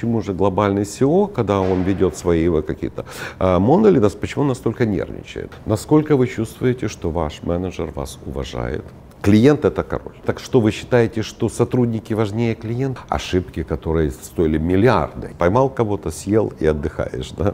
Почему же глобальный CEO, когда он ведет свои какие-то монолиты, почему он настолько нервничает? Насколько вы чувствуете, что ваш менеджер вас уважает? Клиент – это король. Так что вы считаете, что сотрудники важнее клиента? Ошибки, которые стоили миллиарды. Поймал кого-то, съел и отдыхаешь, да?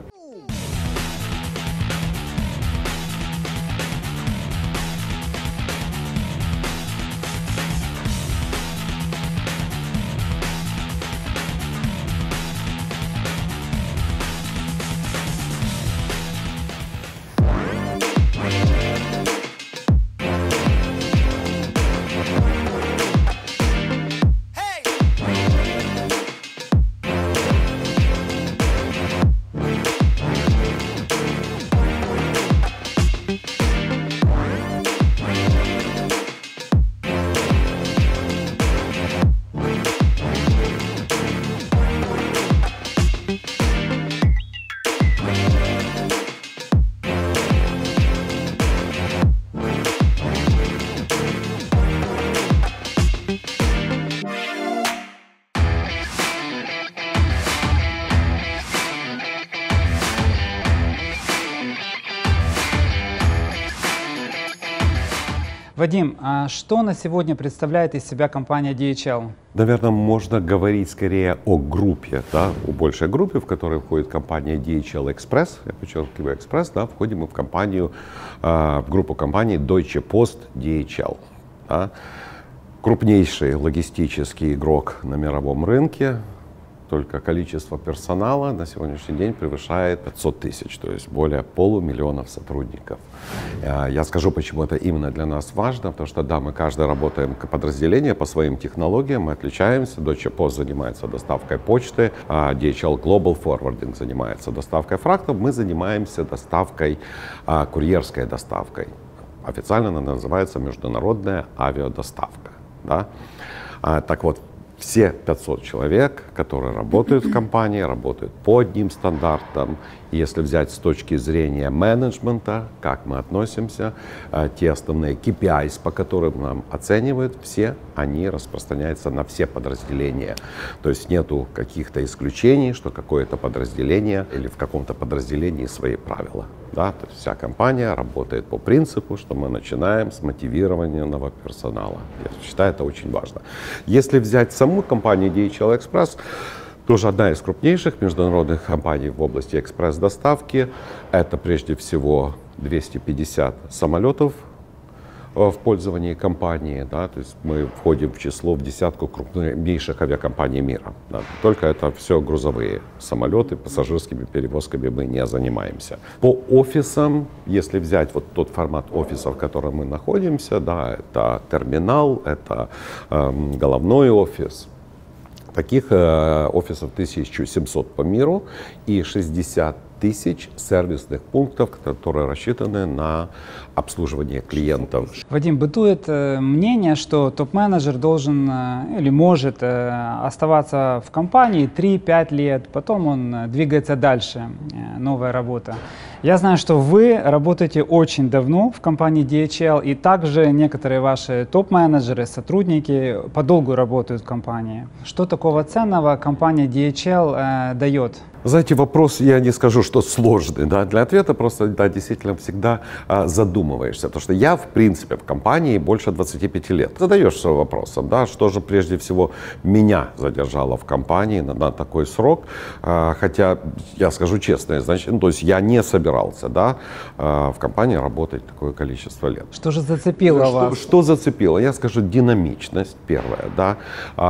Вадим, а что на сегодня представляет из себя компания DHL? Наверное, можно говорить скорее о группе, да, о большей группе, в которой входит компания DHL Express, я подчеркиваю Express, да, входим мы в компанию, в группу компаний Deutsche Post DHL. Да, крупнейший логистический игрок на мировом рынке. Только количество персонала на сегодняшний день превышает 500 тысяч, то есть более полумиллиона сотрудников. Я скажу, почему это именно для нас важно, потому что, да, мы каждый работаем как подразделение по своим технологиям, мы отличаемся. Deutsche Post занимается доставкой почты, DHL Global Forwarding занимается доставкой фрактов, мы занимаемся доставкой, курьерской доставкой. Официально она называется международная авиадоставка. Да? Так вот, все 500 человек, которые работают в компании, работают по одним стандартам. Если взять с точки зрения менеджмента, как мы относимся, те основные KPIs, по которым нам оценивают, все они распространяются на все подразделения. То есть нету каких-то исключений, что какое-то подразделение или в каком-то подразделении свои правила. Да? То есть вся компания работает по принципу, что мы начинаем с мотивированного персонала. Я считаю, это очень важно. Если взять саму компанию DHL Express, тоже одна из крупнейших международных компаний в области экспресс-доставки. Это прежде всего 250 самолетов в пользовании компании. Да, то есть мы входим в число в десятку крупнейших авиакомпаний мира. Да. Только это все грузовые самолеты, пассажирскими перевозками мы не занимаемся. По офисам, если взять вот тот формат офиса, в котором мы находимся, да, это терминал, это головной офис. Таких офисов 1700 по миру и 60 тысяч сервисных пунктов, которые рассчитаны на обслуживание клиентов. Вадим, бытует мнение, что топ-менеджер должен или может оставаться в компании 3-5 лет, потом он двигается дальше, новая работа. Я знаю, что вы работаете очень давно в компании DHL, и также некоторые ваши топ-менеджеры, сотрудники подолгу работают в компании. Что такого ценного компания DHL дает? Знаете, вопрос, я не скажу, что сложный, да, для ответа, просто, да, действительно всегда задумываешься, потому что я, в принципе, в компании больше 25 лет. Задаешься вопросом, да, что же прежде всего меня задержало в компании на такой срок, хотя, я скажу честно, значит, то есть я не собираюсь да, в компании работать такое количество лет. Что же зацепило вас? Что зацепило? Я скажу, динамичность первая. Да.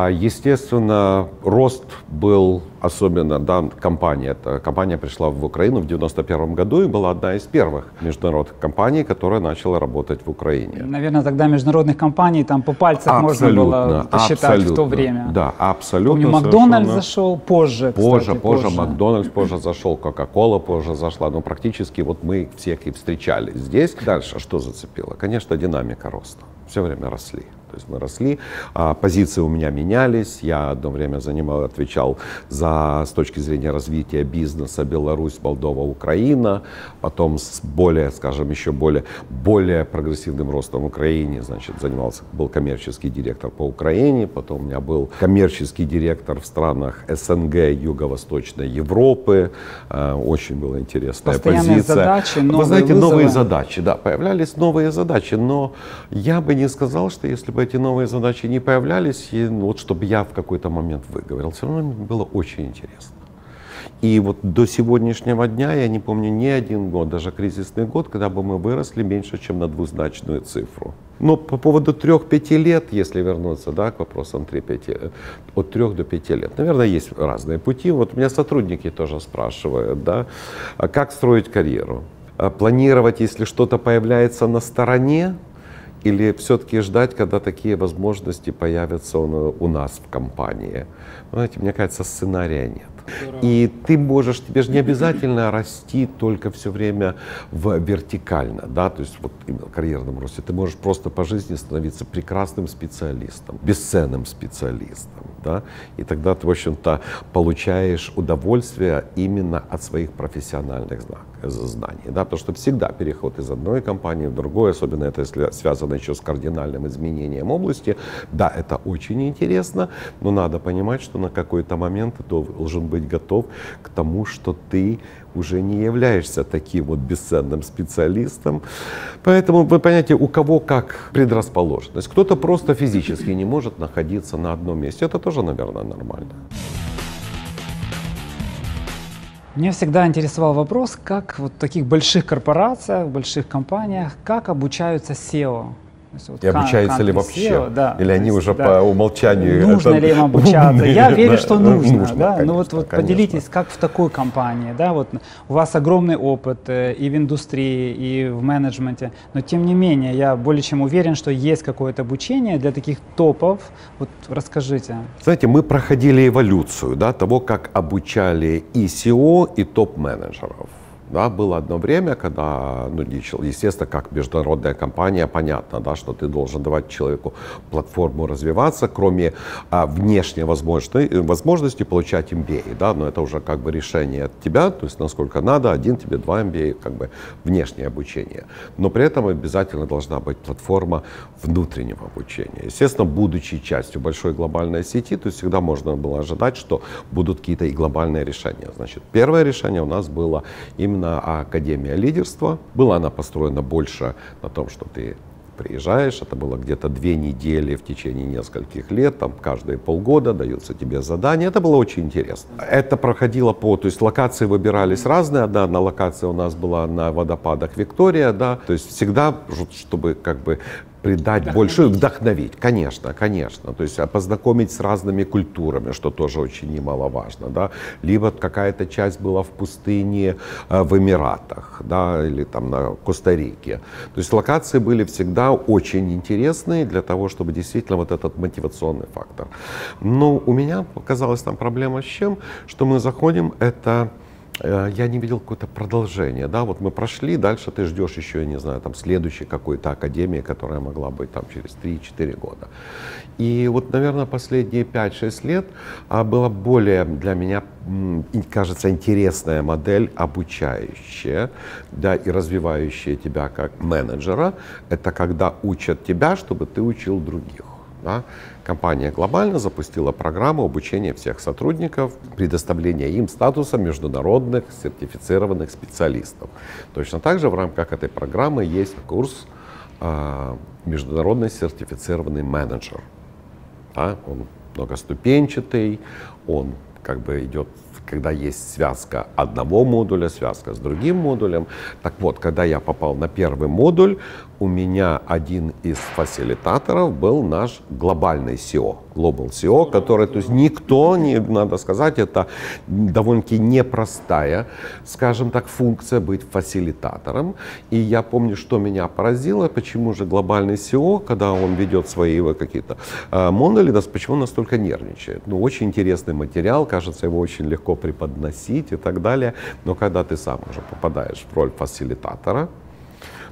Естественно, рост был особенно, да, компания. Эта компания пришла в Украину в 1991 году и была одна из первых международных компаний, которая начала работать в Украине. Наверное, тогда международных компаний там по пальцам можно было посчитать в то время. Да, абсолютно. Помню, Макдональдс зашел позже. Позже Макдональдс позже зашел, Кока-Кола позже зашла. Но практически вот мы всех и встречали здесь. Дальше что зацепило? Конечно, динамика роста. Все время росли. То есть мы росли, позиции у меня менялись. Я одно время отвечал за, с точки зрения развития бизнеса, Беларусь, Молдова, Украина. Потом с более, скажем, еще более прогрессивным ростом в Украине, занимался, был коммерческий директор по Украине. Потом у меня был коммерческий директор в странах СНГ, Юго-Восточной Европы. Очень была интересная постоянная позиция. Задачи, новые, вы знаете, вызовы. Новые задачи, да, появлялись новые задачи. Но я бы не сказал, что если бы эти новые задачи не появлялись, и вот чтобы я в какой-то момент выговорил, все равно мне было очень интересно. И вот до сегодняшнего дня я не помню ни один год, даже кризисный год, когда бы мы выросли меньше, чем на двузначную цифру. Но по поводу 3-5 лет, если вернуться, да, к вопросам 3-5, от 3 до 5 лет, наверное, есть разные пути. Вот у меня сотрудники тоже спрашивают, да, как строить карьеру? Планировать, если что-то появляется на стороне, или все-таки ждать, когда такие возможности появятся у нас в компании? Знаете, мне кажется, сценария нет. И ты можешь, тебе же не обязательно расти только все время вертикально, да, то есть вот именно в карьерном росте. Ты можешь просто по жизни становиться прекрасным специалистом, бесценным специалистом, да, и тогда ты, в общем-то, получаешь удовольствие именно от своих профессиональных знаний, да, потому что всегда переход из одной компании в другую, особенно это если связано еще с кардинальным изменением области, да, это очень интересно, но надо понимать, что на какой-то момент ты должен быть готов к тому, что ты уже не являешься таким вот бесценным специалистом. Поэтому вы понимаете, у кого как предрасположенность. Кто-то просто физически не может находиться на одном месте. Это тоже, наверное, нормально. Меня всегда интересовал вопрос, как вот в таких больших корпорациях, больших компаниях, как обучаются SEO? Вот и обучаются ли вообще? SEO, да. Или они уже по умолчанию... Нужно ли им обучаться? Умные, я верю, что нужно. Да? Конечно, ну вот поделитесь, как в такой компании. Да? Вот у вас огромный опыт и в индустрии, и в менеджменте. Но тем не менее, я более чем уверен, что есть какое-то обучение для таких топов. Вот расскажите. Знаете, мы проходили эволюцию, да, того, как обучали и SEO, и топ-менеджеров. Да, было одно время, когда, ну, естественно, как международная компания, понятно, да, что ты должен давать человеку платформу развиваться, кроме внешней возможности получать MBA, да, но это уже как бы решение от тебя, то есть насколько надо, один тебе, два MBA, как бы внешнее обучение. Но при этом обязательно должна быть платформа внутреннего обучения. Естественно, будучи частью большой глобальной сети, то есть всегда можно было ожидать, что будут какие-то и глобальные решения. Значит, первое решение у нас было именно Академия лидерства. Была она построена больше на том, что ты приезжаешь, это было где-то 2 недели в течение нескольких лет, там каждые полгода даются тебе задания, это было очень интересно. Это проходило то есть локации выбирались разные, одна локация у нас была на водопадах Виктория, да, то есть всегда, чтобы как бы придать большую, вдохновить, конечно, конечно. То есть познакомить с разными культурами, что тоже очень немаловажно, да. Либо какая-то часть была в пустыне в Эмиратах, да, или там на Коста-Рике. То есть локации были всегда очень интересные для того, чтобы действительно вот этот мотивационный фактор. Но у меня оказалась там проблема с чем, что мы заходим, это... Я не видел какое-то продолжение, да, вот мы прошли, дальше ты ждешь еще, я не знаю, там, следующей какой-то академии, которая могла быть там через 3-4 года. И вот, наверное, последние 5-6 лет была более для меня, кажется, интересная модель, обучающая, да, и развивающая тебя как менеджера. Это когда учат тебя, чтобы ты учил других. Да? Компания глобально запустила программу обучения всех сотрудников, предоставления им статуса международных сертифицированных специалистов. Точно так же в рамках этой программы есть курс «Международный сертифицированный менеджер». Да? Он многоступенчатый, он как бы идет, когда есть связка одного модуля, связка с другим модулем. Так вот, когда я попал на первый модуль, у меня один из фасилитаторов был наш глобальный CEO, Global CEO, который, то есть никто, не надо сказать, это довольно-таки непростая, скажем так, функция быть фасилитатором. И я помню, что меня поразило, почему же глобальный CEO, когда он ведет свои какие-то модули, почему он настолько нервничает. Ну, очень интересный материал, кажется, его очень легко преподносить и так далее. Но когда ты сам уже попадаешь в роль фасилитатора,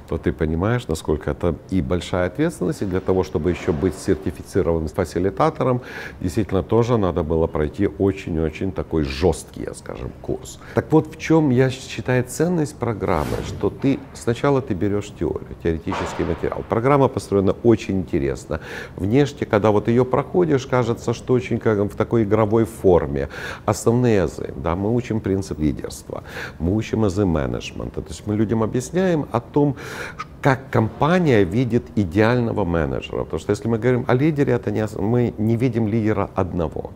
то ты понимаешь, насколько это и большая ответственность, и для того, чтобы еще быть сертифицированным фасилитатором, действительно тоже надо было пройти очень-очень такой жесткий, скажем, курс. Так вот, в чем, я считаю, ценность программы, что ты сначала ты берешь теорию, теоретический материал. Программа построена очень интересно. Внешне, когда вот ее проходишь, кажется, что очень как в такой игровой форме. Основные азы, да, мы учим принцип лидерства, мы учим азы менеджмента, то есть мы людям объясняем о том, как компания видит идеального менеджера. Потому что если мы говорим о лидере, это не, мы не видим лидера одного.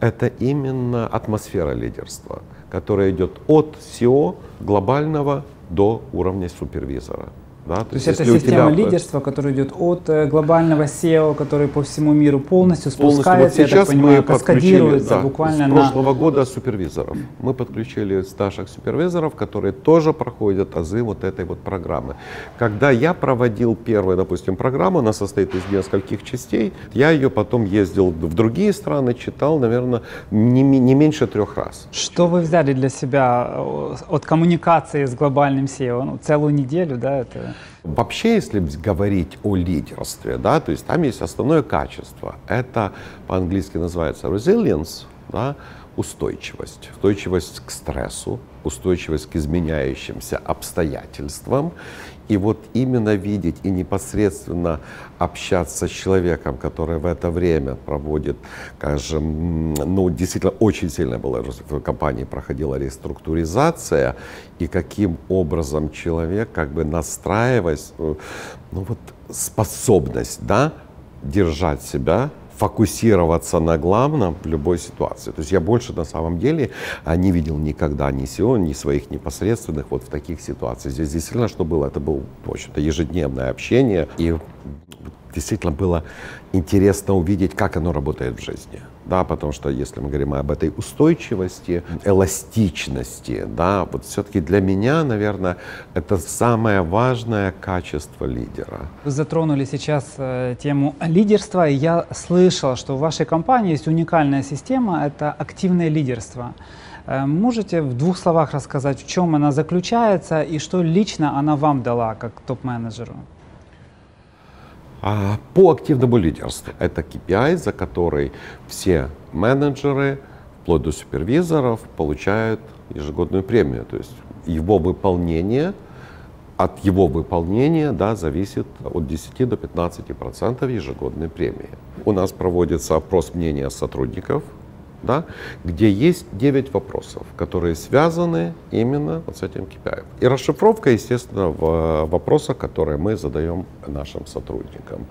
Это именно атмосфера лидерства, которая идет от CEO глобального до уровня супервизора. Да? То есть это система лидерства, которая идет от глобального SEO, который по всему миру полностью спускается, вот сейчас, я так понимаю, мы каскадируется, да, буквально с прошлого года супервизоров. Мы подключили старших супервизоров, которые тоже проходят азы вот этой вот программы. Когда я проводил первую, допустим, программу, она состоит из нескольких частей, я ее потом ездил в другие страны, читал, наверное, не меньше 3 раз. Что вы взяли для себя от коммуникации с глобальным SEO? Ну, целую неделю, да, это… Вообще, если говорить о лидерстве, да, то есть там есть основное качество. Это по-английски называется resilience, да, устойчивость. Устойчивость к стрессу, устойчивость к изменяющимся обстоятельствам. И вот именно видеть и непосредственно общаться с человеком, который в это время проводит, скажем, ну, действительно очень сильно было, в компании проходила реструктуризация, и каким образом человек, как бы настраиваясь, ну, вот способность, да, держать себя, фокусироваться на главном в любой ситуации. То есть я больше на самом деле не видел никогда ни SEO, ни своих непосредственных вот в таких ситуациях. Здесь действительно что было? Это было, в общем-то, ежедневное общение. И действительно было интересно увидеть, как оно работает в жизни. Да, потому что если мы говорим об этой устойчивости, эластичности, да, вот все-таки для меня, наверное, это самое важное качество лидера. Вы затронули сейчас тему лидерства. Я слышал, что в вашей компании есть уникальная система — это активное лидерство. Можете в 2 словах рассказать, в чем она заключается и что лично она вам дала как топ-менеджеру? По активному лидерству. Это KPI, за который все менеджеры, вплоть до супервизоров, получают ежегодную премию. То есть его выполнение, от его выполнения, да, зависит от 10 до 15% ежегодной премии. У нас проводится опрос мнения сотрудников, да, где есть 9 вопросов, которые связаны именно вот с этим KPI. И расшифровка, естественно, в вопросах, которые мы задаем нашим сотрудникам.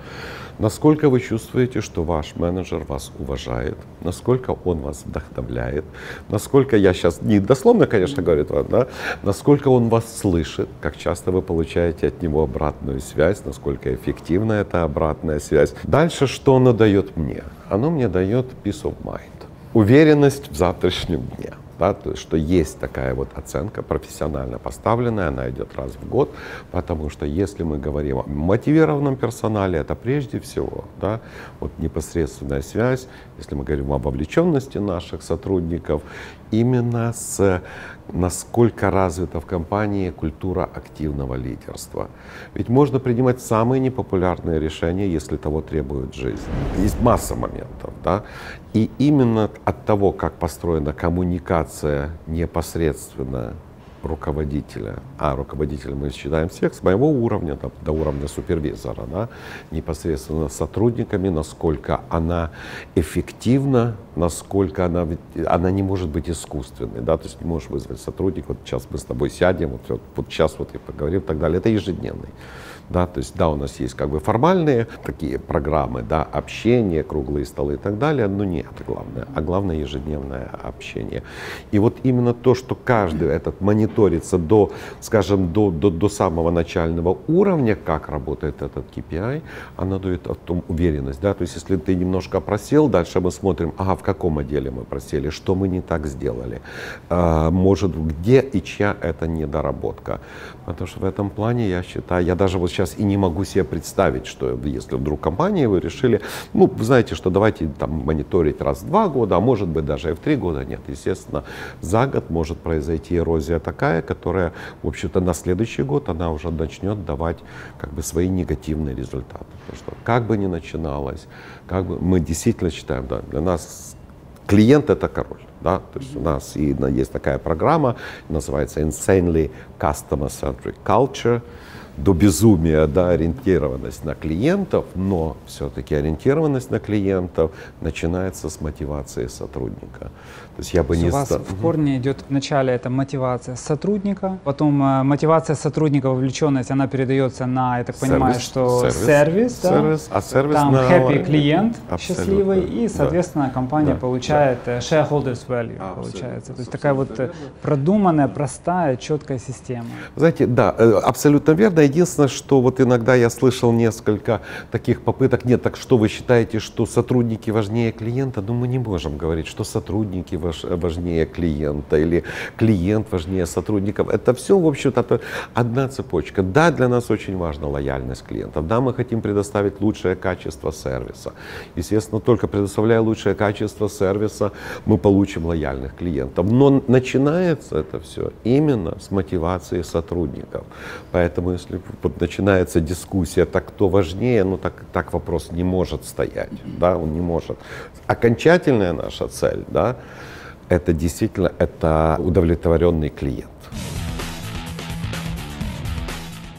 Насколько вы чувствуете, что ваш менеджер вас уважает, насколько он вас вдохновляет, насколько, я сейчас не дословно, конечно, говорю, да, насколько он вас слышит, как часто вы получаете от него обратную связь, насколько эффективна эта обратная связь. Дальше, что оно дает мне? Оно мне дает peace of mind. Уверенность в завтрашнем дне, да, то есть, что есть такая вот оценка, профессионально поставленная, она идет раз в год, потому что если мы говорим о мотивированном персонале, это прежде всего, да, вот непосредственная связь, если мы говорим о вовлеченности наших сотрудников, именно с насколько развита в компании культура активного лидерства. Ведь можно принимать самые непопулярные решения, если того требует жизнь. Есть масса моментов, да? И именно от того, как построена коммуникация непосредственно руководителя, а руководителя мы считаем всех, с моего уровня до уровня супервизора, да, непосредственно с сотрудниками, насколько она эффективна, насколько она не может быть искусственной, да, то есть не можешь вызвать сотрудника, вот сейчас мы с тобой сядем, вот сейчас вот и поговорим и так далее, это ежедневный. Да, то есть, да, у нас есть как бы формальные такие программы, да, общение, круглые столы и так далее, но не это главное, а главное ежедневное общение. И вот именно то, что каждый этот мониторится до, скажем, до самого начального уровня, как работает этот KPI, она дает о том уверенность, да, то есть, если ты немножко просел, дальше мы смотрим, ага, в каком отделе мы просели, что мы не так сделали, может, где и чья это недоработка. Потому что в этом плане, я считаю, я даже вот сейчас и не могу себе представить, что если вдруг компании вы решили, ну, знаете, что давайте там мониторить раз в 2 года, а может быть даже и в 3 года. Нет, естественно, за год может произойти эрозия такая, которая, в общем-то, на следующий год она уже начнет давать как бы свои негативные результаты. Потому что как бы ни начиналось, как бы мы действительно считаем, да, для нас клиент — это король. Да? То есть у нас есть такая программа, называется Insanely Customer-Centric Culture, до безумия, да, ориентированность на клиентов, но все-таки ориентированность на клиентов начинается с мотивации сотрудника. То есть я бы не стал... в корне идет вначале это мотивация сотрудника, потом мотивация сотрудника, вовлеченность, она передается на, я так понимаю, что сервис, да? Там happy клиент, счастливый, и, соответственно, компания получает shareholders value, получается. То есть такая вот продуманная, простая, четкая система. Знаете, да, абсолютно верно. Единственное, что вот иногда я слышал несколько таких попыток, нет, так что вы считаете, что сотрудники важнее клиента? Ну, мы не можем говорить, что сотрудники важнее клиента или клиент важнее сотрудников. Это все, в общем-то, одна цепочка. Да, для нас очень важна лояльность клиентов. Да, мы хотим предоставить лучшее качество сервиса. Естественно, только предоставляя лучшее качество сервиса, мы получим лояльных клиентов. Но начинается это все именно с мотивации сотрудников. Поэтому если начинается дискуссия, так кто важнее, ну так вопрос не может стоять, да, он не может. Окончательная наша цель, да, это действительно это удовлетворенный клиент.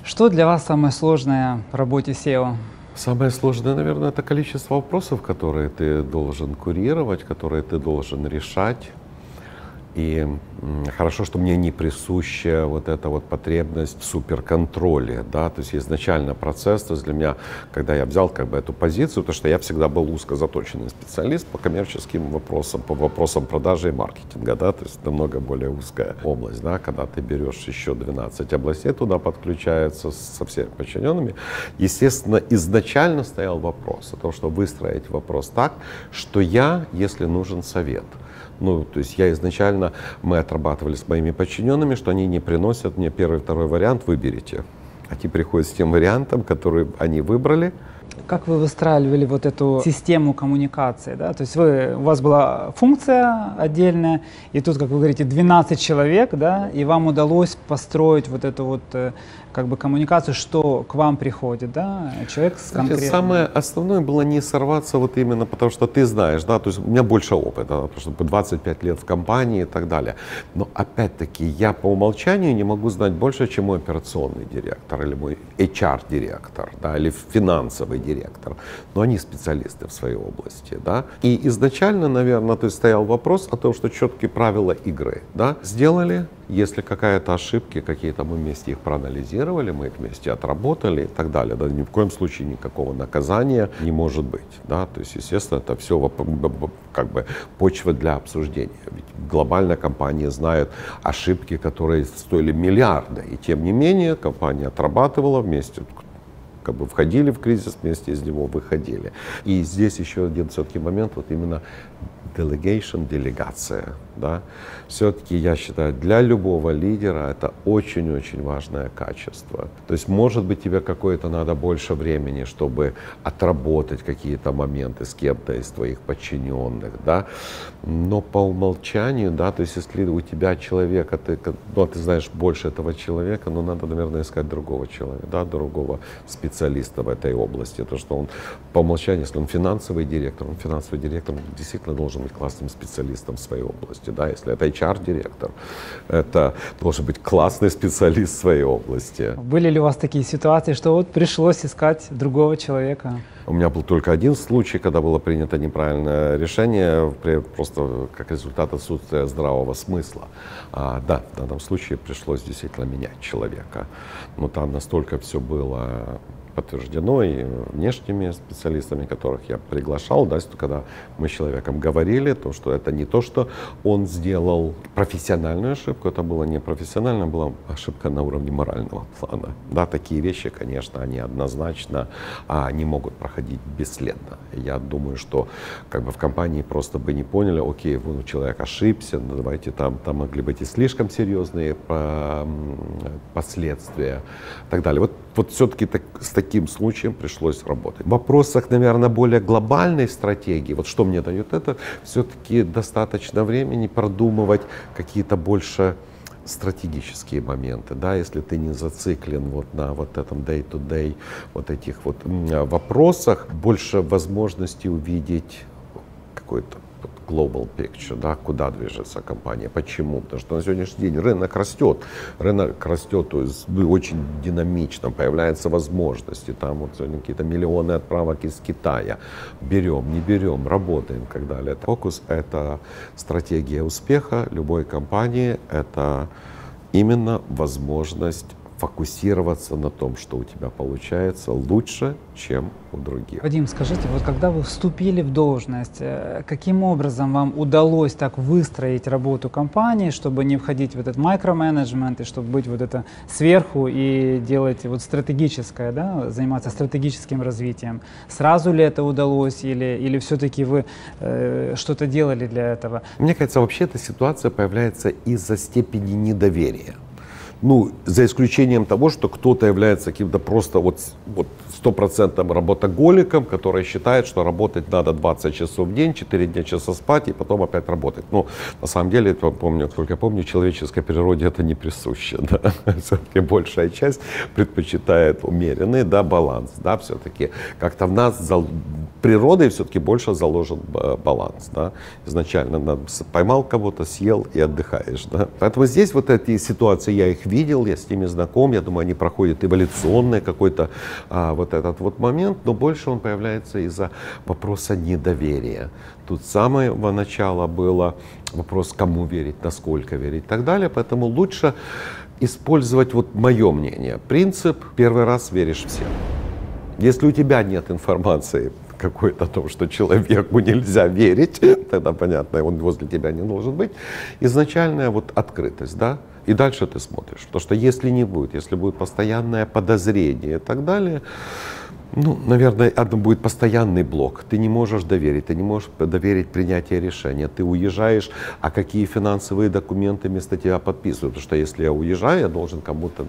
Что для вас самое сложное в работе SEO? Самое сложное, наверное, это количество вопросов, которые ты должен курировать, которые ты должен решать. И хорошо, что мне не присуща вот эта вот потребность в суперконтроле, да, то есть изначально процесс, то есть для меня, когда я взял как бы эту позицию, потому что я всегда был узко заточенный специалист по коммерческим вопросам, по вопросам продажи и маркетинга, да, то есть намного более узкая область, да, когда ты берешь еще 12 областей, туда подключаются со всеми подчиненными. Естественно, изначально стоял вопрос о том, что выстроить вопрос так, что я, если нужен совет, ну, то есть я изначально, мы отрабатывали с моими подчиненными, что они не приносят мне первый, второй вариант, выберите. Они приходят с тем вариантом, который они выбрали. Как вы выстраивали вот эту систему коммуникации, да? То есть у вас была функция отдельная, и тут, как вы говорите, 12 человек, да, и вам удалось построить вот эту вот как бы коммуникацию, что к вам приходит, да, человек с конкретным. Самое основное было не сорваться вот именно, потому что ты знаешь, да, то есть у меня больше опыта, потому что 25 лет в компании и так далее. Но опять-таки я по умолчанию не могу знать больше, чем мой операционный директор или мой HR-директор, да, или финансовый директор. Но они специалисты в своей области, да. И изначально, наверное, то есть стоял вопрос о том, что четкие правила игры, да, сделали. Если какая-то ошибки, какие-то мы вместе их проанализировали, мы их вместе отработали и так далее. Да, ни в коем случае никакого наказания не может быть. Да? То есть, естественно, это все как бы почва для обсуждения. Ведь глобально компании знают ошибки, которые стоили миллиарды. И тем не менее компания отрабатывала вместе. Как бы входили в кризис, вместе из него выходили. И здесь еще один все-таки момент, вот именно delegation, делегация. Да? Все-таки, я считаю, для любого лидера это очень-очень важное качество. То есть, может быть, тебе какое-то надо больше времени, чтобы отработать какие-то моменты с кем-то из твоих подчиненных, да? Но по умолчанию, да, то есть, если у тебя человека, ты знаешь больше этого человека, но надо, наверное, искать другого человека, да, другого специалиста в этой области. То, что он по умолчанию, если он финансовый директор действительно должен быть классным специалистом в своей области. Да? Если это HR-директор, это должен быть классный специалист в своей области. Были ли у вас такие ситуации, что вот пришлось искать другого человека? У меня был только один случай, когда было принято неправильное решение, просто как результат отсутствия здравого смысла. Да, в данном случае пришлось действительно менять человека. Но там настолько все было подтверждено и внешними специалистами, которых я приглашал, да, когда мы с человеком говорили, то, что это не то, что он сделал профессиональную ошибку, это было не профессионально, была ошибка на уровне морального плана. Да, такие вещи, конечно, они однозначно не могут проходить бесследно. Я думаю, что как бы в компании просто бы не поняли, окей, ну, человек ошибся, ну, давайте там могли быть и слишком серьезные последствия и так далее. Вот все-таки с таким случаем пришлось работать. В вопросах, наверное, более глобальной стратегии, вот что мне дает это, все-таки достаточно времени продумывать какие-то больше стратегические моменты, да, если ты не зациклен вот на вот этом day-to-day вот этих вот вопросах, больше возможности увидеть какой-то global picture, да, куда движется компания, почему, потому что на сегодняшний день рынок растет, то есть очень динамично, появляются возможности, там вот сегодня какие-то миллионы отправок из Китая, берем, не берем, работаем и так далее. Фокус — это стратегия успеха любой компании, это именно возможность фокусироваться на том, что у тебя получается лучше, чем у других. Вадим, скажите, вот когда вы вступили в должность, каким образом вам удалось так выстроить работу компании, чтобы не входить в этот микроменеджмент и чтобы быть вот это сверху и делать вот стратегическое, да, заниматься стратегическим развитием? Сразу ли это удалось или все-таки вы что-то делали для этого? Мне кажется, вообще эта ситуация появляется из-за степени недоверия. Ну, за исключением того, что кто-то является каким-то просто вот 100% работоголиком, который считает, что работать надо 20 часов в день, 4 дня часа спать и потом опять работать. Ну, на самом деле, насколько я помню, человеческой природе это не присуще. Да? Все-таки большая часть предпочитает умеренный, да, баланс. Да? Все-таки как-то в нас природой все-таки больше заложен баланс. Да? Изначально поймал кого-то, съел и отдыхаешь. Да? Поэтому здесь вот эти ситуации, я их видел, я с ними знаком, я думаю, они проходят эволюционный какой-то вот этот вот момент, но больше он появляется из-за вопроса недоверия. Тут с самого начала было вопрос, кому верить, насколько верить и так далее, поэтому лучше использовать вот мое мнение. Принцип: первый раз веришь всем. Если у тебя нет информации какой-то о том, что человеку нельзя верить, тогда, понятно, он возле тебя не должен быть. Изначальная вот открытость, да? И дальше ты смотришь, потому что если будет постоянное подозрение и так далее, ну, наверное, это будет постоянный блок. Ты не можешь доверить, принятие решения. Ты уезжаешь, а какие финансовые документы вместо тебя подписывают? Потому что если я уезжаю, я должен кому-то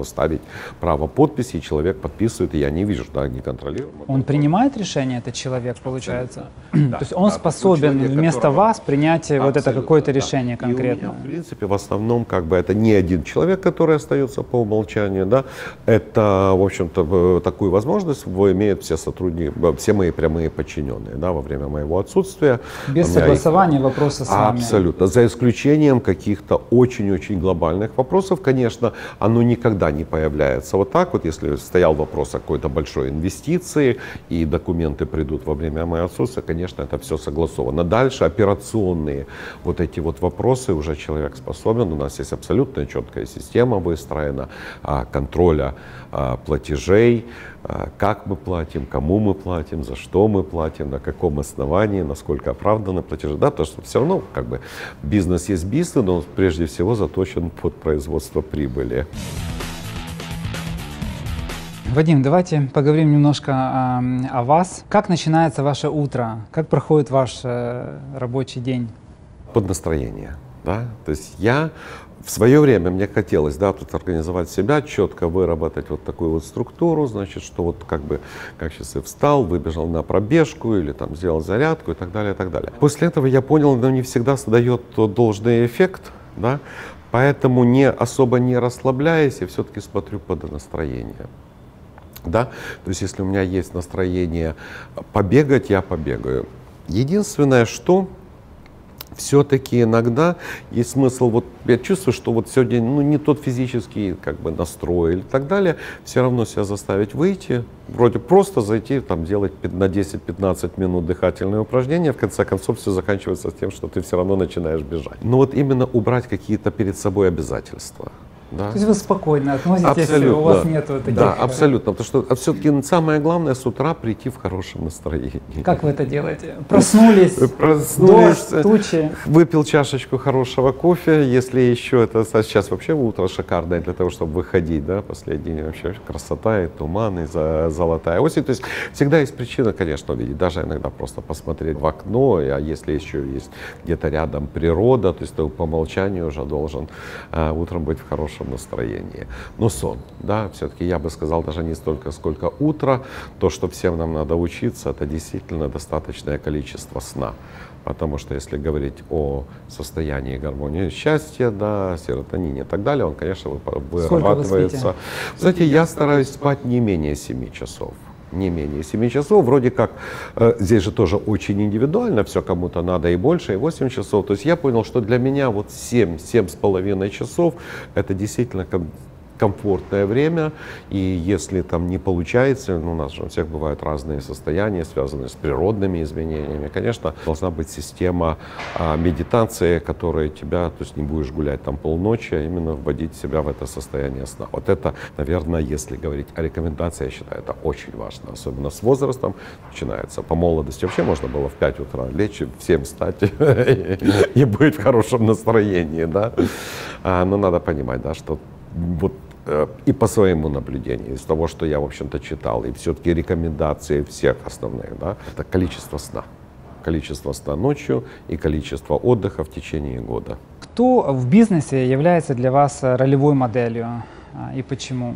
оставить право подписи, и человек подписывает, и я не вижу, да, не контролирую. Он принимает решение, этот человек, получается? Да, то есть он способен вместо вас принять вот это какое-то решение конкретное? В принципе, в основном, как бы, это не один человек, который остается по умолчанию, да, это, в общем-то, такую возможность имеют все сотрудники, все мои прямые подчиненные, да, во время моего отсутствия. Без согласования вопроса с вами. Абсолютно. За исключением каких-то очень-очень глобальных вопросов, конечно, оно никогда не появляется вот так вот. Если стоял вопрос о какой-то большой инвестиции и документы придут во время моего отсутствия, конечно, это все согласовано. Дальше операционные вот эти вот вопросы уже человек способен. У нас есть абсолютно четкая система выстроена контроля платежей, как мы платим, кому мы платим, за что мы платим, на каком основании, насколько оправданы платежи. Да, потому что все равно, как бы, бизнес есть бизнес, но он прежде всего заточен под производство прибыли. Вадим, давайте поговорим немножко о вас. Как начинается ваше утро? Как проходит ваш рабочий день? Под настроение. Да? То есть я в свое время, мне хотелось, да, тут организовать себя, четко выработать вот такую вот структуру, значит, что вот как бы, как сейчас я встал, выбежал на пробежку или там сделал зарядку и так далее, и так далее. После этого я понял, но не всегда дает должный эффект, да, поэтому особо не расслабляясь, я все-таки смотрю под настроение. Да? То есть если у меня есть настроение побегать, я побегаю. Единственное, что все-таки иногда есть смысл, вот я чувствую, что вот сегодня, ну, не тот физический, как бы, настрой или так далее, все равно себя заставить выйти, вроде просто зайти, там, делать на 10-15 минут дыхательные упражнения, в конце концов все заканчивается тем, что ты все равно начинаешь бежать. Но вот именно убрать какие-то перед собой обязательства. Да. То есть вы спокойно относитесь, абсолютно, если у вас нет таких... Да, абсолютно, потому что все-таки самое главное с утра прийти в хорошем настроении. Как вы это делаете? Проснулись, дождь, тучи. Выпил чашечку хорошего кофе, если еще это... Сейчас вообще утро шикарное для того, чтобы выходить, да, последние вообще красота, и туман, и золотая осень. То есть всегда есть причина, конечно, увидеть, даже иногда просто посмотреть в окно, а если еще есть где-то рядом природа, то есть ты по умолчанию уже должен утром быть в хорошем настроении. Но сон, да, все-таки я бы сказал, даже не столько, сколько утро. То, что всем нам надо учиться, это действительно достаточное количество сна. Потому что если говорить о состоянии гармонии счастья, да, серотонине и так далее, он, конечно, вырабатывается. Кстати, я стараюсь спать не менее 7 часов. Не менее 7 часов, вроде как, здесь же тоже очень индивидуально, все кому-то надо и больше, и 8 часов. То есть я понял, что для меня вот 7-7,5 часов это действительно комфортное время, и если там не получается, ну, у нас же у всех бывают разные состояния, связанные с природными изменениями, конечно, должна быть система медитации, которая тебя, то есть не будешь гулять там полночи, а именно вводить себя в это состояние сна. Вот это, наверное, если говорить о рекомендации, я считаю, это очень важно, особенно с возрастом начинается. По молодости вообще можно было в 5 утра лечь, в 7 встать и быть в хорошем настроении, да, но надо понимать, да, что вот и по своему наблюдению, из того, что я, в общем-то, читал, и все-таки рекомендации всех основных, да, это количество сна. Количество сна ночью и количество отдыха в течение года. Кто в бизнесе является для вас ролевой моделью и почему?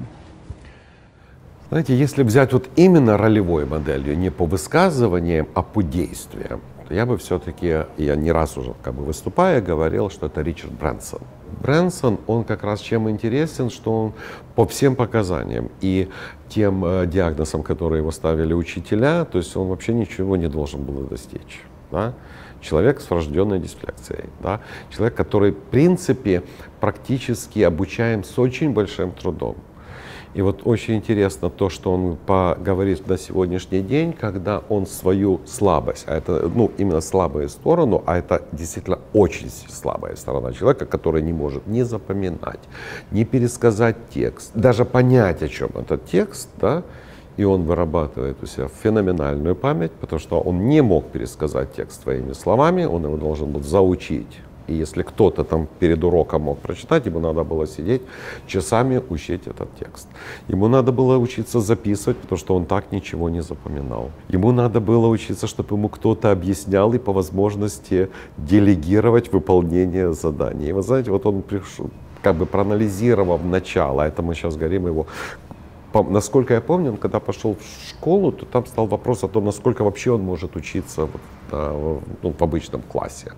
Знаете, если взять вот именно ролевой моделью, не по высказываниям, а по действиям, то я бы все-таки, я не раз уже как бы выступая, говорил, что это Ричард Брансон. Брэнсон, он как раз чем интересен, что он по всем показаниям и тем диагнозам, которые его ставили учителя, то есть он вообще ничего не должен был достичь. Да? Человек с врожденной дисфлексией, да? Человек, который в принципе практически обучаем с очень большим трудом. И вот очень интересно то, что он говорит на сегодняшний день, когда он свою слабость, а это, ну, именно слабую сторону, а это действительно очень слабая сторона человека, который не может ни запоминать, ни пересказать текст, даже понять, о чем этот текст, да, и он вырабатывает у себя феноменальную память, потому что он не мог пересказать текст своими словами, он его должен был заучить. И если кто-то там перед уроком мог прочитать, ему надо было сидеть часами учить этот текст. Ему надо было учиться записывать, потому что он так ничего не запоминал. Ему надо было учиться, чтобы ему кто-то объяснял и по возможности делегировать выполнение заданий. И вы знаете, вот он пришел, как бы проанализировав начало, это мы сейчас говорим его... Насколько я помню, он когда пошел в школу, то там стал вопрос о том, насколько вообще он может учиться в обычном классе.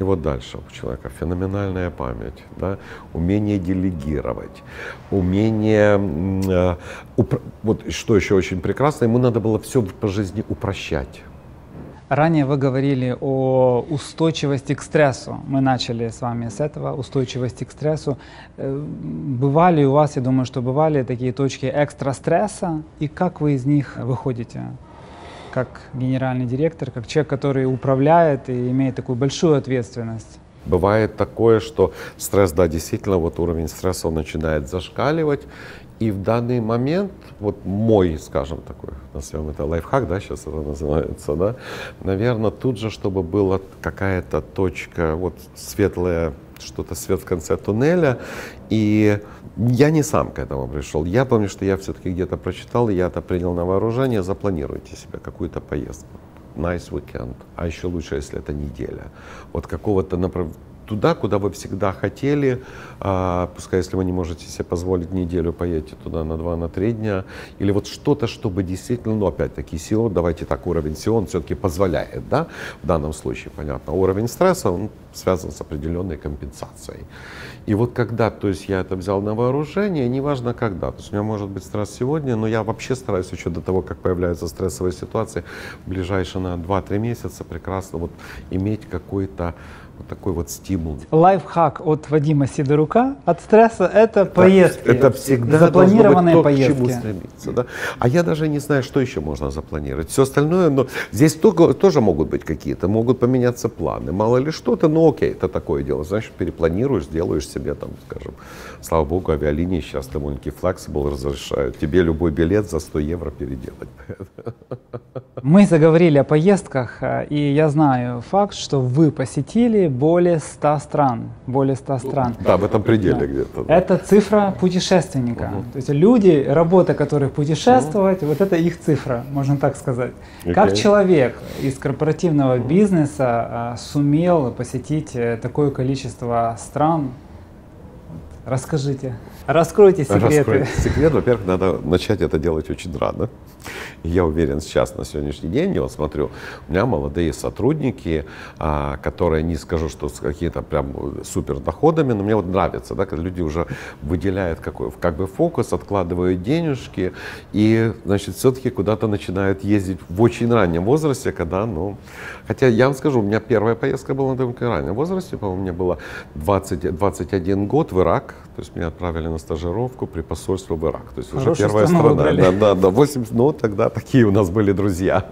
И вот дальше у человека феноменальная память, да? Умение делегировать, умение, вот что еще очень прекрасно, ему надо было все по жизни упрощать. Ранее вы говорили о устойчивости к стрессу. Мы начали с вами с этого, устойчивости к стрессу. Бывали у вас, я думаю, что бывали такие точки экстра стресса, и как вы из них выходите? Как генеральный директор, как человек, который управляет и имеет такую большую ответственность? Бывает такое, что стресс, да, действительно, вот уровень стресса он начинает зашкаливать. И в данный момент, вот мой, скажем, такой, назовем это лайфхак, да, сейчас это называется, да, наверное, тут же, чтобы была какая-то точка, вот светлая, что-то свет в конце туннеля, и я не сам к этому пришел. Я помню, что я все-таки где-то прочитал, я это принял на вооружение, запланируйте себе какую-то поездку. Nice weekend, а еще лучше, если это неделя. Вот какого-то направления. Туда, куда вы всегда хотели, пускай, если вы не можете себе позволить неделю, поедете туда на 2-3 дня, или вот что-то, чтобы действительно, ну, опять-таки, SEO, давайте так, уровень SEO, он все-таки позволяет, да, в данном случае, понятно, уровень стресса, он связан с определенной компенсацией. И вот когда, то есть, я это взял на вооружение, неважно когда, то есть, у меня может быть стресс сегодня, но я вообще стараюсь еще до того, как появляются стрессовые ситуации, в ближайшие, на 2-3 месяца прекрасно вот иметь какой-то Вот такой вот стимул. Лайфхак от Вадима Сидорука от стресса – это поездки. Это всегда запланированные поездки. К чему стремиться, да? А я даже не знаю, что еще можно запланировать. Все остальное, но здесь тоже могут быть какие-то, могут поменяться планы. Мало ли что-то, но окей, это такое дело. Значит, перепланируешь, делаешь себе там, скажем, слава богу, авиалинии сейчас довольно-таки флексибл разрешают. Тебе любой билет за 100 евро переделать. Мы заговорили о поездках, и я знаю факт, что вы посетили более 100 стран. Более 100 стран. Да, в этом пределе где-то. Да. Это цифра путешественника. То есть люди, работа которых путешествовать, вот это их цифра, можно так сказать. Как человек из корпоративного бизнеса сумел посетить такое количество стран? Расскажите. Раскройте секреты. Раскройте секрет. Во-первых, надо начать это делать очень рано. Я уверен, сейчас, на сегодняшний день, я вот смотрю, у меня молодые сотрудники, которые, не скажу, что с какими-то прям супер доходами, но мне вот нравится, да, когда люди уже выделяют какой, как бы фокус, откладывают денежки и, значит, все-таки куда-то начинают ездить в очень раннем возрасте, когда, ну, хотя я вам скажу, у меня первая поездка была на довольно раннем возрасте, по-моему, мне было 21 год в Ирак, то есть меня отправили на стажировку при посольстве в Ирак, то есть уже первая страна, да, 80, ну, тогда такие у нас были друзья.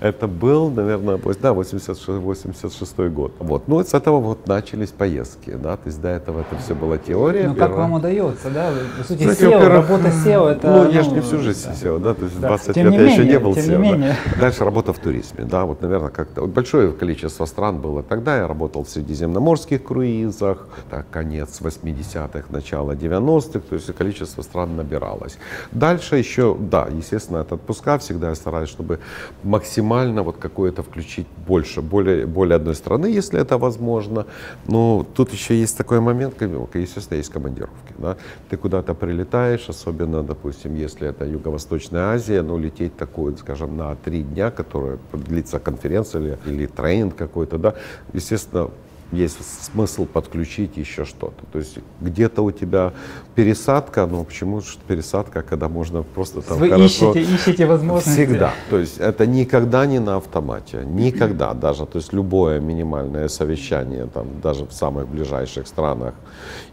Это был, наверное, да, 86-й год. Вот. Ну, с этого вот начались поездки, да, то есть до этого это все была теория. Ну, как вам удается, да? По сути, SEO, работа SEO, это... Ну, я же не всю жизнь SEO, да, то есть 20 лет я еще не был SEO. Дальше работа в туризме, да, вот, наверное, как-то большое количество стран было тогда, я работал в средиземноморских круизах, так, конец 80-х, начало 90-х, то есть количество стран набиралось. Дальше еще, да, естественно, от отпуска всегда я стараюсь, чтобы максимально вот какое-то включить больше, более одной страны, если это возможно. Но тут еще есть такой момент, естественно, есть командировки. Да? Ты куда-то прилетаешь, особенно, допустим, если это Юго-Восточная Азия, ну, лететь такую, скажем, на 3 дня, которая длится конференция или тренинг какой-то, да, естественно, есть смысл подключить еще что-то. То есть где-то у тебя пересадка, но почему пересадка, когда можно просто там вы хорошо... ищете возможности. Всегда. То есть это никогда не на автомате. Никогда даже. То есть любое минимальное совещание, там, даже в самых ближайших странах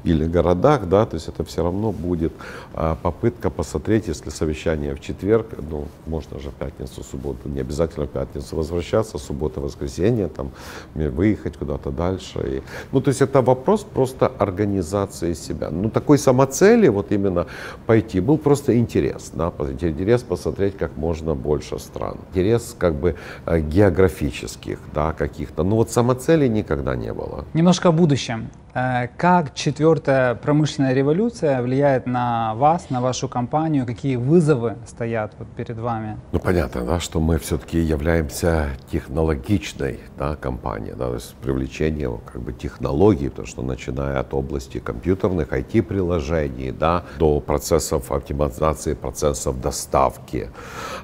или городах, да, то есть это все равно будет попытка посмотреть, если совещание в четверг, ну, можно же в пятницу, субботу, не обязательно в пятницу возвращаться, суббота, воскресенье, там, выехать куда-то дальше. И, ну, то есть это вопрос просто организации себя. Ну, такой самоцели вот именно пойти был просто интерес, да, интерес посмотреть как можно больше стран, интерес как бы географических, да, каких-то. Ну, вот самоцели никогда не было. Немножко о будущем. Как 4-я промышленная революция влияет на вас, на вашу компанию? Какие вызовы стоят вот перед вами? Ну, понятно, да, что мы все-таки являемся технологичной, да, компанией, да, то есть привлечение как бы технологий, потому что начиная от области компьютерных, IT-приложений, да, до процессов оптимизации, процессов доставки.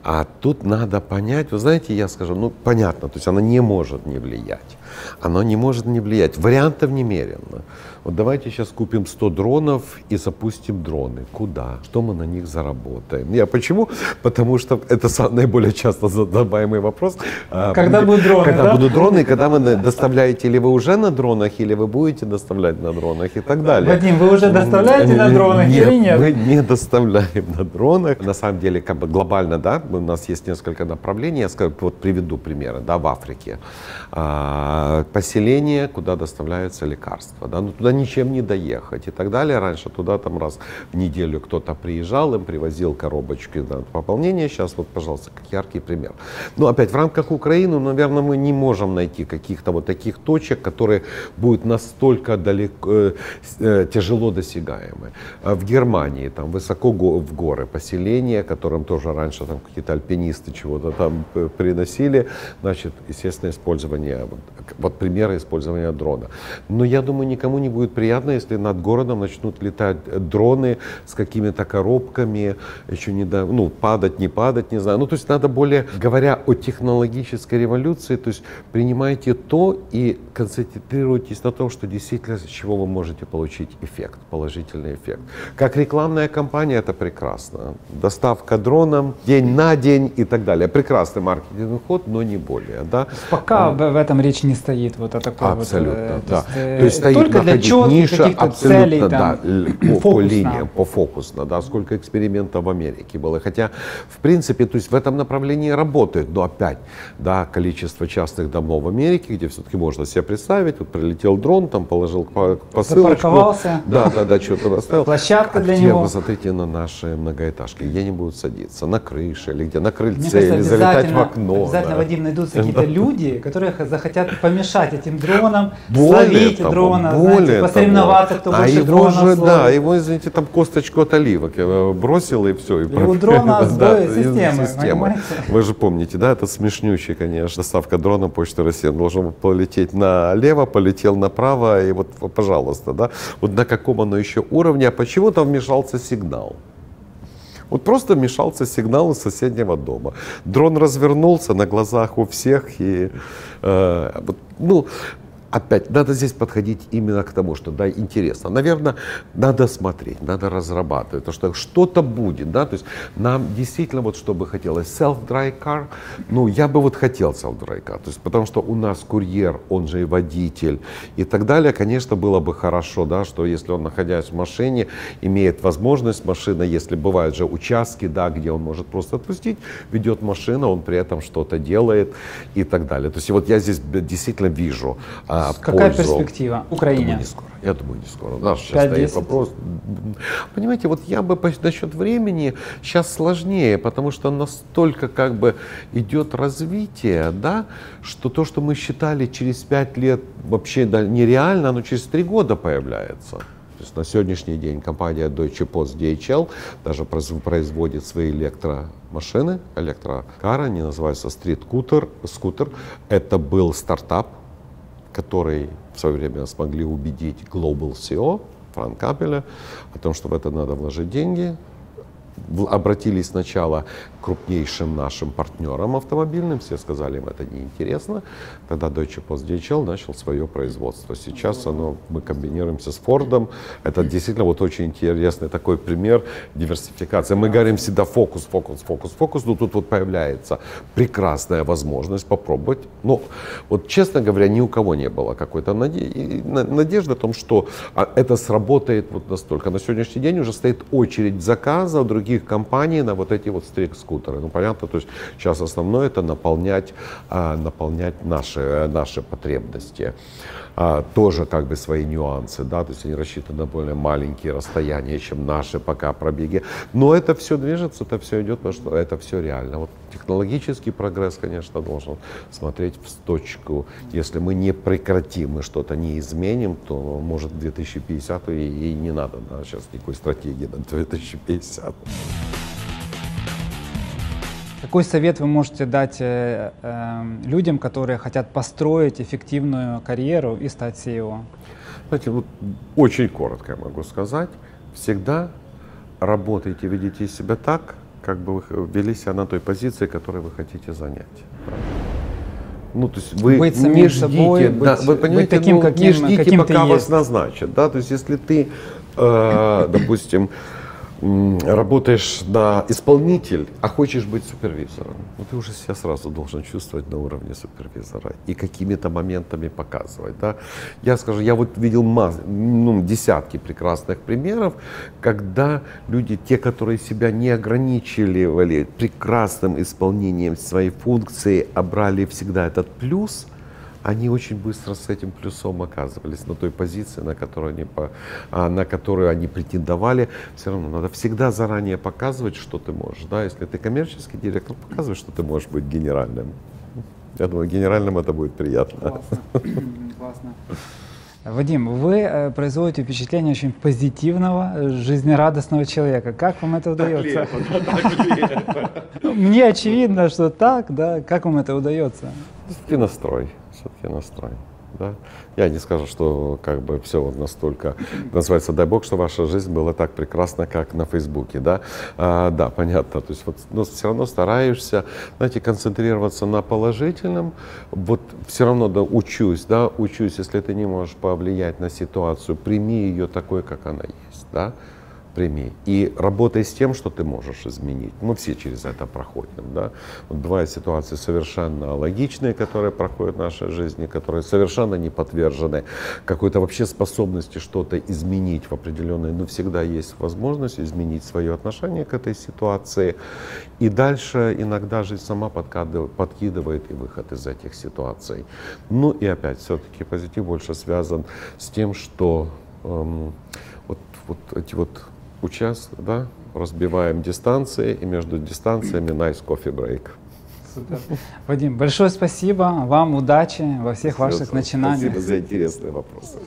А тут надо понять, вы знаете, я скажу, ну, понятно, то есть она не может не влиять. Оно не может не влиять. Вариантов немерено. Вот давайте сейчас купим 100 дронов и запустим дроны. Куда? Что мы на них заработаем? Я почему? Потому что это наиболее часто задаваемый вопрос. Когда будут дроны? Когда, да? Будут дроны, и когда вы доставляете, или вы уже на дронах, или вы будете доставлять на дронах, и так далее. Вадим, вы уже доставляете на дронах или нет? Мы не доставляем на дронах. На самом деле, как бы глобально, да, у нас есть несколько направлений. Я скажу, вот приведу примеры, да, в Африке. Поселение, куда доставляются лекарства, да, ну, туда ничем не доехать и так далее. Раньше туда там раз в неделю кто-то приезжал, им привозил коробочки на, да, пополнение. Сейчас вот, пожалуйста, как яркий пример. Ну, опять в рамках Украины, наверное, мы не можем найти каких-то вот таких точек, которые будут настолько далеко, тяжело досягаемы. В Германии там высоко в горы поселение, которым тоже раньше там какие-то альпинисты чего-то там приносили, значит, естественно, использование, вот примеры использования дрона. Но я думаю, не никому не будет приятно, если над городом начнут летать дроны с какими-то коробками, еще не до, ну, падать, не знаю. Ну, то есть надо более, говоря о технологической революции, то есть принимайте то и концентрируйтесь на том, что действительно с чего вы можете получить эффект, положительный эффект. Как рекламная кампания это прекрасно. Доставка дроном, день на день и так далее. Прекрасный маркетинговый ход, но не более. Да? Пока в этом речь не стоит. Вот о такой абсолютно, вот, да. То есть стоит только для четких каких-то целей, да, по линиям, по фокусно. Да, сколько экспериментов в Америке было. Хотя, в принципе, то есть в этом направлении работают, но опять, да, количество частных домов в Америке, где все-таки можно себе представить, вот прилетел дрон, там положил посылочку. Запарковался. Да, что-то оставил. Площадка для него. Посмотрите на наши многоэтажки, где они будут садиться, на крыше или где, на крыльце, или залетать в окно. Обязательно, Вадим, найдутся какие-то люди, которые захотят помешать этим дронам, словить дрона, посоревноваться, кто больше дрона словит. Да, его, извините, там косточку от оливок бросил и все. У дрона сбой системы, понимаете? Вы же помните, да, это смешнющий, конечно, доставка дрона Почты России. Он должен полететь налево, полетел направо, и вот, пожалуйста, да, вот на каком оно еще уровне, а почему-то вмешался сигнал. Вот просто мешался сигнал из соседнего дома. Дрон развернулся на глазах у всех. И, ну, опять, надо здесь подходить именно к тому, что, да, интересно. Наверное, надо смотреть, надо разрабатывать, потому что что-то будет, да, то есть нам действительно вот что бы хотелось. Self-drive car, ну, я бы вот хотел self-drive car, то есть потому что у нас курьер, он же и водитель и так далее, конечно, было бы хорошо, да, что если он, находясь в машине, имеет возможность, машина, если бывают же участки, да, где он может просто отпустить, ведет машина, он при этом что-то делает и так далее. То есть вот я здесь действительно вижу. Какая перспектива Украине? Я думаю, не скоро. Да, сейчас стоит вопрос. Понимаете, вот я бы насчет времени сейчас сложнее, потому что настолько как бы идет развитие, да, что то, что мы считали через 5 лет вообще, да, нереально, оно через 3 года появляется. То есть на сегодняшний день компания Deutsche Post DHL даже производит свои электромашины, электрокары, они называются Street Scooter. Это был стартап, который в свое время смогли убедить Global CEO Франка Аппеля о том, что в это надо вложить деньги. Обратились сначала к крупнейшим нашим партнерам автомобильным, все сказали им это неинтересно. Тогда Deutsche Post DHL начал свое производство. Сейчас мы комбинируемся с Фордом. Это действительно вот очень интересный такой пример диверсификации. Мы говорим всегда фокус, но тут вот появляется прекрасная возможность попробовать. Но вот, честно говоря, ни у кого не было какой-то надежды о том, что это сработает вот настолько. На сегодняшний день уже стоит очередь заказа других компаний на вот эти вот стрик-скутеры. Ну, понятно, то есть сейчас основное это наполнять наши потребности. Тоже как бы свои нюансы, да, то есть они рассчитаны на более маленькие расстояния, чем наши пока пробеги. Но это все движется, это все идет, потому что это все реально. Вот технологический прогресс, конечно, должен смотреть в точку. Если мы не прекратим и что-то не изменим, то, может, 2050 и не надо, да, сейчас никакой стратегии на 2050. Какой совет вы можете дать людям, которые хотят построить эффективную карьеру и стать CEO? Знаете, вот очень коротко я могу сказать. Всегда работайте, ведите себя так, как бы вы вели себя на той позиции, которую вы хотите занять. Ну, то есть вы быть самим собой, быть таким, каким ты есть. Не ждите, пока вас назначат. Да? То есть если ты, допустим, работаешь на исполнитель, а хочешь быть супервизором, ну, ты уже себя сразу должен чувствовать на уровне супервизора и какими-то моментами показывать. Да? Я скажу, я вот видел десятки прекрасных примеров, когда люди, те, которые себя не ограничивали прекрасным исполнением своей функции, а брали всегда этот плюс, они очень быстро с этим плюсом оказывались на той позиции, на которую они претендовали. Все равно надо всегда заранее показывать, что ты можешь. Да? Если ты коммерческий директор, показывай, что ты можешь быть генеральным. Я думаю, генеральным это будет приятно. Классно. Вадим, вы производите впечатление очень позитивного, жизнерадостного человека. Как вам это удается? Мне очевидно, что так, да. Как вам это удается? Все-таки настрой. Да? Я не скажу, что как бы все вот настолько называется, дай бог, что ваша жизнь была так прекрасна, как на Фейсбуке, да, да, понятно, то есть вот, но все равно стараешься, знаете, концентрироваться на положительном, вот все равно, да, учусь, если ты не можешь повлиять на ситуацию, прими ее такой, как она есть, да, прими. И работай с тем, что ты можешь изменить. Мы все через это проходим. Да? Вот бывают ситуации совершенно логичные, которые проходят в нашей жизни, которые совершенно не подвержены какой-то вообще способности что-то изменить в определенной, но всегда есть возможность изменить свое отношение к этой ситуации. И дальше иногда жизнь сама подкидывает и выход из этих ситуаций. Ну и опять все-таки позитив больше связан с тем, что вот эти вот участвуем, да, разбиваем дистанции, и между дистанциями nice coffee break. Супер. Вадим, большое спасибо, вам удачи во всех ваших начинаниях. Спасибо за интересные вопросы.